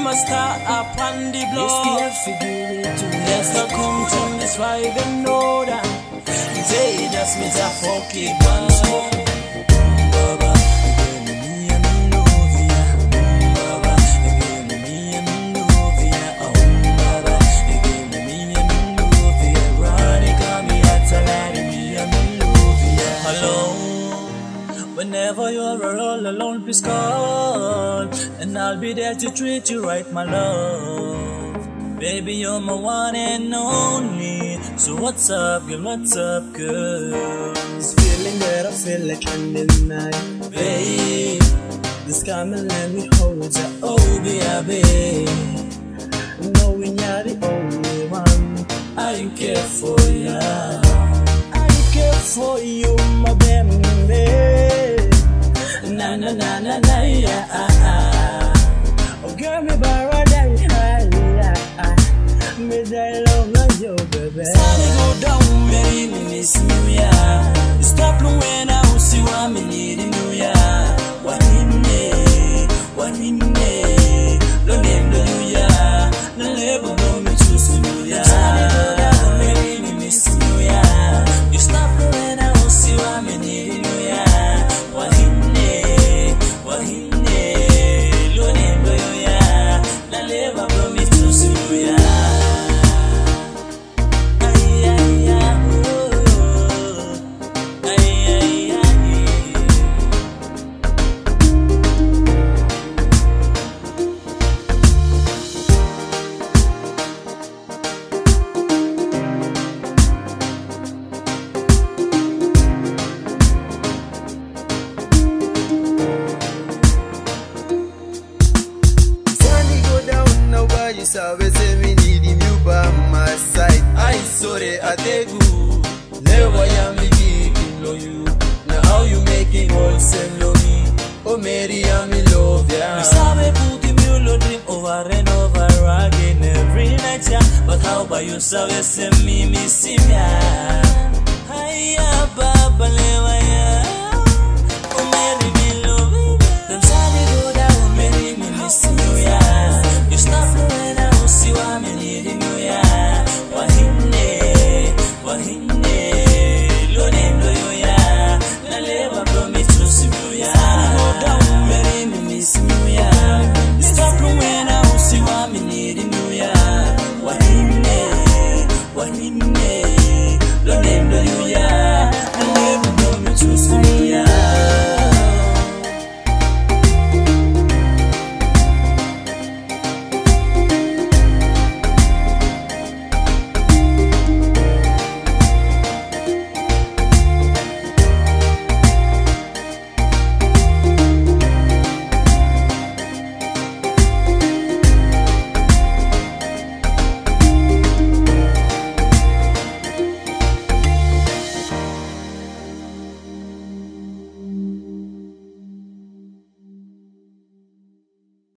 I'm a star upon the block. It's the FCD. Yes, I come to this vibe and know that. They just made a fucking one. Baba, baby, me and me love ya. Baba, baby, me and me love ya. Oh, Baba, baby, me and me love ya. Radical me at a lady, me and me love ya. Alone, whenever you're all alone, please call, and I'll be there to treat you right, my love. Baby, you're my one and only. So what's up, girl? What's up, girl? This feeling that I feel like I'm in night, babe. This coming let me hold ya, oh baby. Knowing you're the only one, I ain't care for ya. I ain't care for you, my baby. Na na na na na yeah. Oh girl, me borrow that high, yeah. Me die love like you, baby. Sunny go down, baby, me miss you, yeah. Stop when I see what me need in you, yeah. One in day, don't name the new yeah. No label, don't me choose to do ya. Sunny go down, baby, me miss you, yeah. You stop when I see what me need in you, yeah. One in day, don't name the new yeah. No label, don't me choose to do ya. Always me need you by my side. I sorry I take you. Never am me giving love you. Now how you making all same love me? Oh Mary, I'm in love ya. Sabe puti me lo dream over and over again every night ya. But how about you? Sabe send me missing ya. Hiya, Baba Lewa ya.